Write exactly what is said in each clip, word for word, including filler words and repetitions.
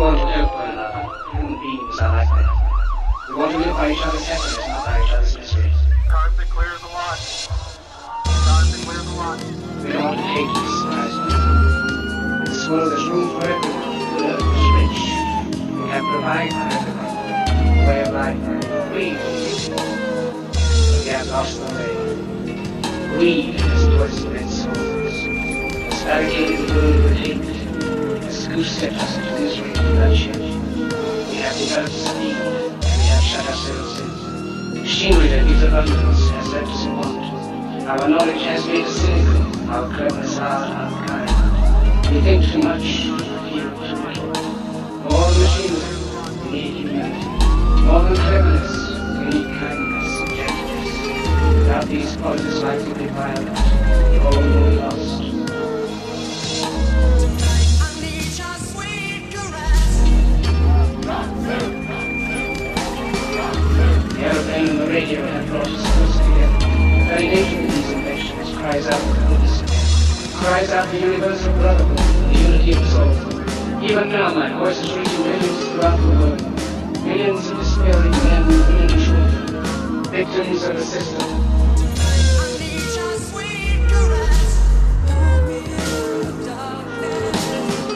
don't want to know one another. Human beings are like that. We want to live by each other's happiness, not by each other's miseries. Time to clear the lot. Time to clear the lot. We don't want to hate this society. This world is room for everyone. The earth is rich. We can provide for everyone. The way of life that we need more. But we have lost the way. Greed has poisoned its souls. It's barricaded the world with hate. Steps us into misery and bloodshed. We have developed speed, and we have shut ourselves in. Machinery that gives abundance has left us in want. Our knowledge has made us cynical, our cleverness hard and unkind. We think too much, we feel too little. More than machinery, we need humanity. More than cleverness, we need kindness and gentleness. Without these qualities, life will be violent. All will be lost. And the radio have brought us close together. The very nature of these inventions cries out for goodness, cries out for universal brotherhood, the unity of soul. Even now my voice is reaching millions throughout the world, millions of despairing men, women and children, victims of the system.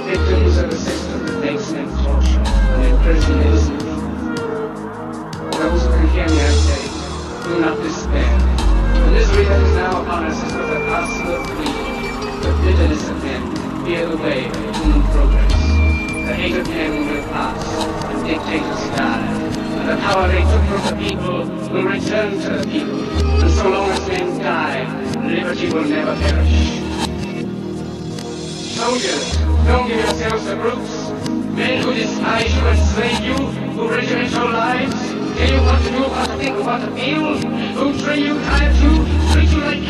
Victims of the system that makes them torture and imprison innocent people. Those who can hear me, I say, do not despair. The misery that is now upon us is but the parcel of greed, the bitterness of men, veer the way of human progress. The hate of men will pass, and dictators die, and the power they took from the people will return to the people. And so long as men die, liberty will never perish. Soldiers, don't give yourselves to groups, men who despise you and slay you, who regiment your lives. Tell you what to do, what to think, what to feel. Who treat you, tire you, treat you like